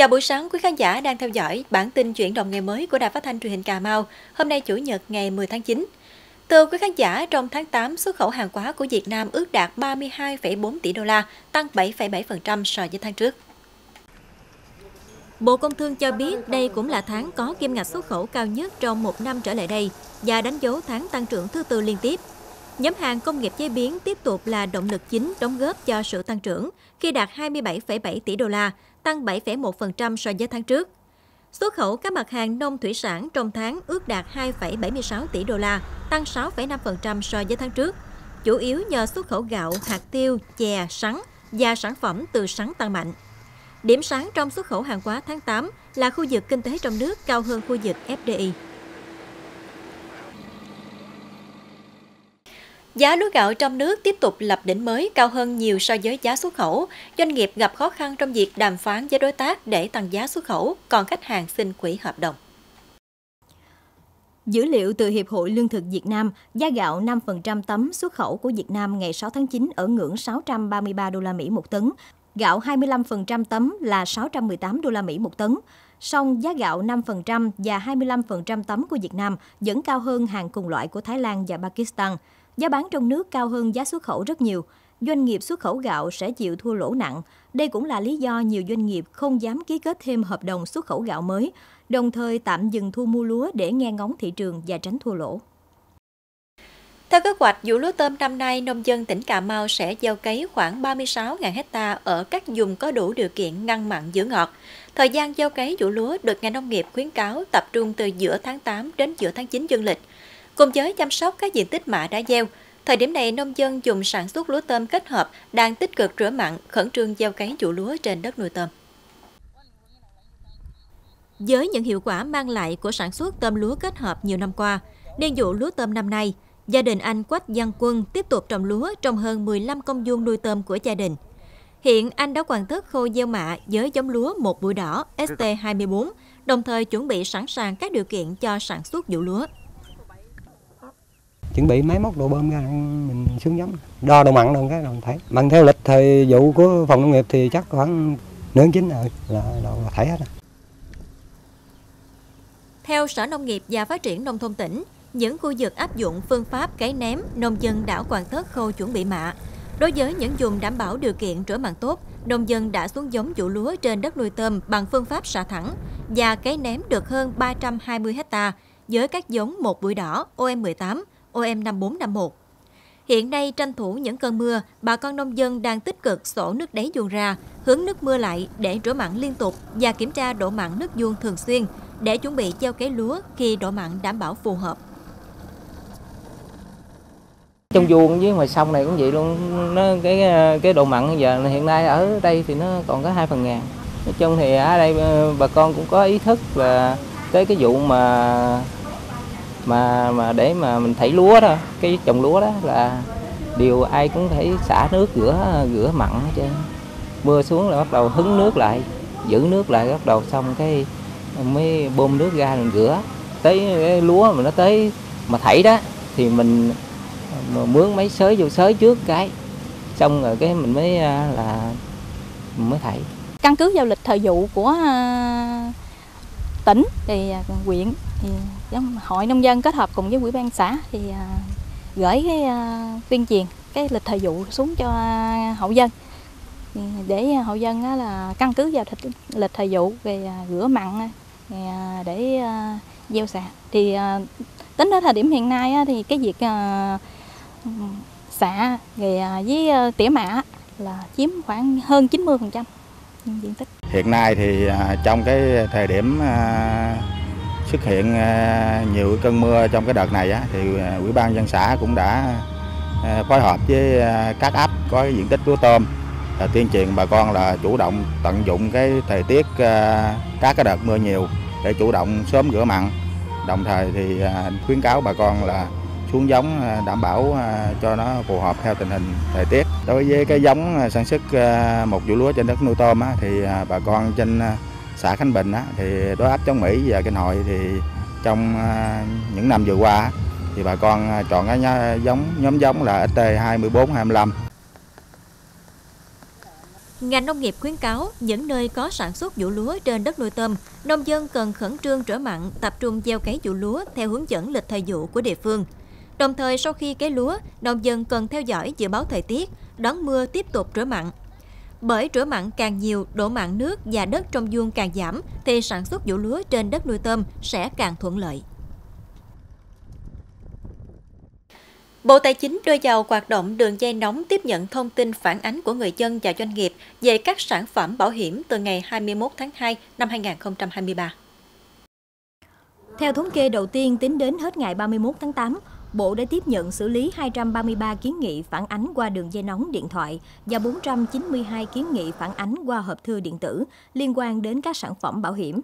Chào buổi sáng quý khán giả đang theo dõi bản tin chuyển động ngày mới của Đài Phát thanh Truyền hình Cà Mau. Hôm nay Chủ nhật ngày 10 tháng 9. Thưa quý khán giả, trong tháng 8, xuất khẩu hàng hóa của Việt Nam ước đạt 32,4 tỷ đô la, tăng 7,7% so với tháng trước. Bộ Công Thương cho biết đây cũng là tháng có kim ngạch xuất khẩu cao nhất trong một năm trở lại đây và đánh dấu tháng tăng trưởng thứ tư liên tiếp. Nhóm hàng công nghiệp chế biến tiếp tục là động lực chính đóng góp cho sự tăng trưởng khi đạt 27,7 tỷ đô la, tăng 7,1% so với tháng trước. Xuất khẩu các mặt hàng nông thủy sản trong tháng ước đạt 2,76 tỷ đô la, tăng 6,5% so với tháng trước, chủ yếu nhờ xuất khẩu gạo, hạt tiêu, chè, sắn và sản phẩm từ sắn tăng mạnh. Điểm sáng trong xuất khẩu hàng hóa tháng 8 là khu vực kinh tế trong nước cao hơn khu vực FDI. Giá lúa gạo trong nước tiếp tục lập đỉnh mới cao hơn nhiều so với giá xuất khẩu. Doanh nghiệp gặp khó khăn trong việc đàm phán với đối tác để tăng giá xuất khẩu, còn khách hàng xin hủy hợp đồng. Dữ liệu từ Hiệp hội Lương thực Việt Nam, giá gạo 5% tấm xuất khẩu của Việt Nam ngày 6 tháng 9 ở ngưỡng 633 đô la Mỹ một tấn, gạo 25% tấm là 618 đô la Mỹ một tấn. Song giá gạo 5% và 25% tấm của Việt Nam vẫn cao hơn hàng cùng loại của Thái Lan và Pakistan. Giá bán trong nước cao hơn giá xuất khẩu rất nhiều. Doanh nghiệp xuất khẩu gạo sẽ chịu thua lỗ nặng. Đây cũng là lý do nhiều doanh nghiệp không dám ký kết thêm hợp đồng xuất khẩu gạo mới, đồng thời tạm dừng thu mua lúa để nghe ngóng thị trường và tránh thua lỗ. Theo kế hoạch, vụ lúa tôm năm nay, nông dân tỉnh Cà Mau sẽ gieo cấy khoảng 36.000 ha ở các vùng có đủ điều kiện ngăn mặn giữ ngọt. Thời gian gieo cấy vụ lúa được ngành nông nghiệp khuyến cáo tập trung từ giữa tháng 8 đến giữa tháng 9 dương lịch. Cùng với chăm sóc các diện tích mạ đã gieo, thời điểm này nông dân dùng sản xuất lúa tôm kết hợp đang tích cực rửa mặn, khẩn trương gieo cấy vụ lúa trên đất nuôi tôm. Với những hiệu quả mang lại của sản xuất tôm lúa kết hợp nhiều năm qua, niên vụ lúa tôm năm nay, gia đình anh Quách Văn Quân tiếp tục trồng lúa trong hơn 15 công vuông nuôi tôm của gia đình. Hiện anh đã hoàn tất khâu gieo mạ với giống lúa một bụi đỏ ST24, đồng thời chuẩn bị sẵn sàng các điều kiện cho sản xuất vụ lúa. Chuẩn bị máy móc đồ bơm ra mình xuống giống, đo độ mặn luôn cái là mình thấy. Mặn theo lịch thời vụ của phòng nông nghiệp thì chắc khoảng nửa chín rồi là thấy hết rồi. Theo Sở Nông nghiệp và Phát triển Nông thôn tỉnh, những khu vực áp dụng phương pháp cấy ném, nông dân đã hoàn tất khâu chuẩn bị mạ. Đối với những vùng đảm bảo điều kiện rửa mặn tốt, nông dân đã xuống giống vụ lúa trên đất nuôi tôm bằng phương pháp xạ thẳng và cấy ném được hơn 320 ha với các giống một bụi đỏ OM18, OM5451. Hiện nay tranh thủ những cơn mưa, bà con nông dân đang tích cực xổ nước đáy vuông ra, hướng nước mưa lại để rửa mặn liên tục và kiểm tra độ mặn nước vuông thường xuyên để chuẩn bị gieo cấy lúa khi độ mặn đảm bảo phù hợp. Trong vuông với ngoài sông này cũng vậy luôn, nó cái độ mặn giờ hiện nay ở đây thì nó còn có 2 phần ngàn. Nói chung thì ở đây bà con cũng có ý thức là tới cái vụ mà để mà mình thảy lúa đó, cái trồng lúa đó là điều ai cũng phải xả nước rửa mặn hết trơn. Mưa xuống là bắt đầu hứng nước lại, giữ nước lại bắt đầu xong cái mới bơm nước ra mình rửa. Tới cái lúa mà nó tới mà thảy đó thì mình mướn máy xới vô xới trước cái xong rồi cái mình mới là mình mới thảy. Căn cứ vào lịch thời vụ của tỉnh thì huyện thì hội nông dân kết hợp cùng với ủy ban xã thì gửi cái tuyên truyền cái lịch thời vụ xuống cho hộ dân để hộ dân đó là căn cứ vào lịch thời vụ về rửa mặn để gieo xạ. Thì tính đến thời điểm hiện nay thì cái việc xạ với tỉa mạ là chiếm khoảng hơn 90% diện tích. Hiện nay thì trong cái thời điểm xuất hiện nhiều cơn mưa trong cái đợt này thì Ủy ban dân xã cũng đã phối hợp với các ấp có diện tích lúa tôm là tuyên truyền bà con là chủ động tận dụng cái thời tiết các cái đợt mưa nhiều để chủ động sớm rửa mặn. Đồng thời thì khuyến cáo bà con là xuống giống đảm bảo cho nó phù hợp theo tình hình thời tiết. Đối với cái giống sản xuất một vụ lúa trên đất nuôi tôm thì bà con trên xã Khánh Bình thì đối áp chống Mỹ và Kinh Hội thì trong những năm vừa qua thì bà con chọn cái nhóm giống là ST24-25. Ngành nông nghiệp khuyến cáo những nơi có sản xuất vụ lúa trên đất nuôi tôm, nông dân cần khẩn trương rửa mặn, tập trung gieo cấy vụ lúa theo hướng dẫn lịch thời vụ của địa phương. Đồng thời sau khi cấy lúa, nông dân cần theo dõi dự báo thời tiết, đón mưa tiếp tục rửa mặn. Bởi rửa mặn càng nhiều, độ mặn nước và đất trong vuông càng giảm thì sản xuất vụ lúa trên đất nuôi tôm sẽ càng thuận lợi. Bộ Tài chính đưa vào hoạt động đường dây nóng tiếp nhận thông tin phản ánh của người dân và doanh nghiệp về các sản phẩm bảo hiểm từ ngày 21 tháng 2 năm 2023. Theo thống kê đầu tiên tính đến hết ngày 31 tháng 8, Bộ đã tiếp nhận xử lý 233 kiến nghị phản ánh qua đường dây nóng điện thoại và 492 kiến nghị phản ánh qua hộp thư điện tử liên quan đến các sản phẩm bảo hiểm.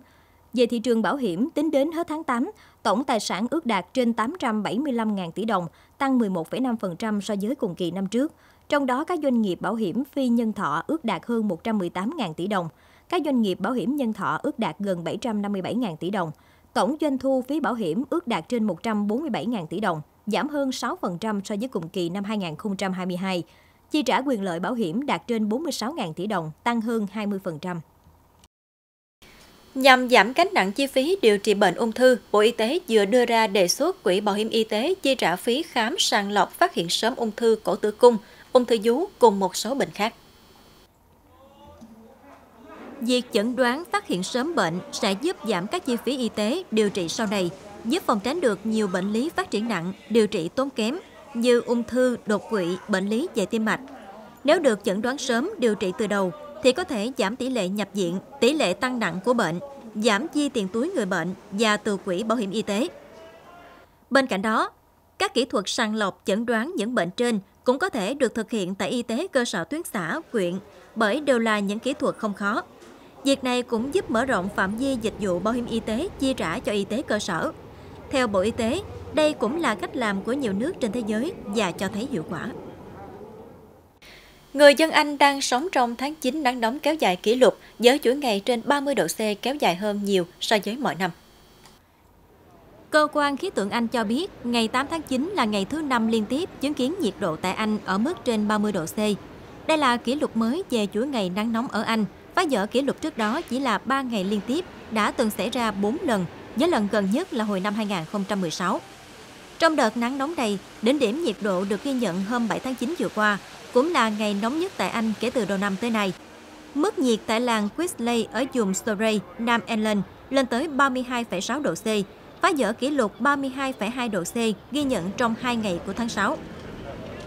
Về thị trường bảo hiểm, tính đến hết tháng 8, tổng tài sản ước đạt trên 875.000 tỷ đồng, tăng 11,5% so với cùng kỳ năm trước. Trong đó, các doanh nghiệp bảo hiểm phi nhân thọ ước đạt hơn 118.000 tỷ đồng. Các doanh nghiệp bảo hiểm nhân thọ ước đạt gần 757.000 tỷ đồng. Tổng doanh thu phí bảo hiểm ước đạt trên 147.000 tỷ đồng, giảm hơn 6% so với cùng kỳ năm 2022. Chi trả quyền lợi bảo hiểm đạt trên 46.000 tỷ đồng, tăng hơn 20%. Nhằm giảm gánh nặng chi phí điều trị bệnh ung thư, Bộ Y tế vừa đưa ra đề xuất Quỹ Bảo hiểm Y tế chi trả phí khám sàng lọc phát hiện sớm ung thư cổ tử cung, ung thư vú cùng một số bệnh khác. Việc chẩn đoán phát hiện sớm bệnh sẽ giúp giảm các chi phí y tế điều trị sau này, giúp phòng tránh được nhiều bệnh lý phát triển nặng, điều trị tốn kém như ung thư, đột quỵ, bệnh lý về tim mạch. Nếu được chẩn đoán sớm, điều trị từ đầu, thì có thể giảm tỷ lệ nhập viện, tỷ lệ tăng nặng của bệnh, giảm chi tiền túi người bệnh và từ Quỹ Bảo hiểm Y tế. Bên cạnh đó, các kỹ thuật sàng lọc chẩn đoán những bệnh trên cũng có thể được thực hiện tại y tế cơ sở tuyến xã, huyện, bởi đều là những kỹ thuật không khó. Việc này cũng giúp mở rộng phạm vi dịch vụ bảo hiểm y tế chi trả cho y tế cơ sở. Theo Bộ Y tế, đây cũng là cách làm của nhiều nước trên thế giới và cho thấy hiệu quả. Người dân Anh đang sống trong tháng 9 nắng nóng kéo dài kỷ lục, với chuỗi ngày trên 30 độ C kéo dài hơn nhiều so với mọi năm. Cơ quan khí tượng Anh cho biết, ngày 8 tháng 9 là ngày thứ 5 liên tiếp chứng kiến nhiệt độ tại Anh ở mức trên 30 độ C. Đây là kỷ lục mới về chuỗi ngày nắng nóng ở Anh, phá vỡ kỷ lục trước đó chỉ là 3 ngày liên tiếp, đã từng xảy ra 4 lần, với lần gần nhất là hồi năm 2016. Trong đợt nắng nóng này, đỉnh điểm nhiệt độ được ghi nhận hôm 7 tháng 9 vừa qua, cũng là ngày nóng nhất tại Anh kể từ đầu năm tới nay. Mức nhiệt tại làng Quisley ở vùng Surrey, Nam England lên tới 32,6 độ C, phá vỡ kỷ lục 32,2 độ C ghi nhận trong 2 ngày của tháng 6.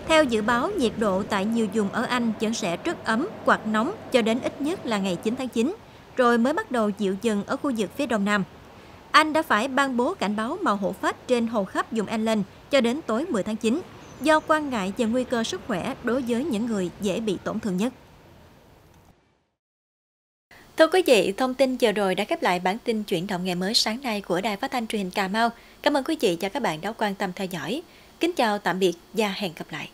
Theo dự báo, nhiệt độ tại nhiều vùng ở Anh vẫn sẽ rất ấm hoặc nóng cho đến ít nhất là ngày 9 tháng 9, rồi mới bắt đầu dịu dần ở khu vực phía đông nam. Anh đã phải ban bố cảnh báo màu hổ phách trên hầu khắp vùng England cho đến tối 10 tháng 9, do quan ngại về nguy cơ sức khỏe đối với những người dễ bị tổn thương nhất. Thưa quý vị, thông tin vừa rồi đã khép lại bản tin Chuyển động ngày mới sáng nay của Đài Phát thanh Truyền hình Cà Mau. Cảm ơn quý vị và các bạn đã quan tâm theo dõi. Kính chào, tạm biệt và hẹn gặp lại.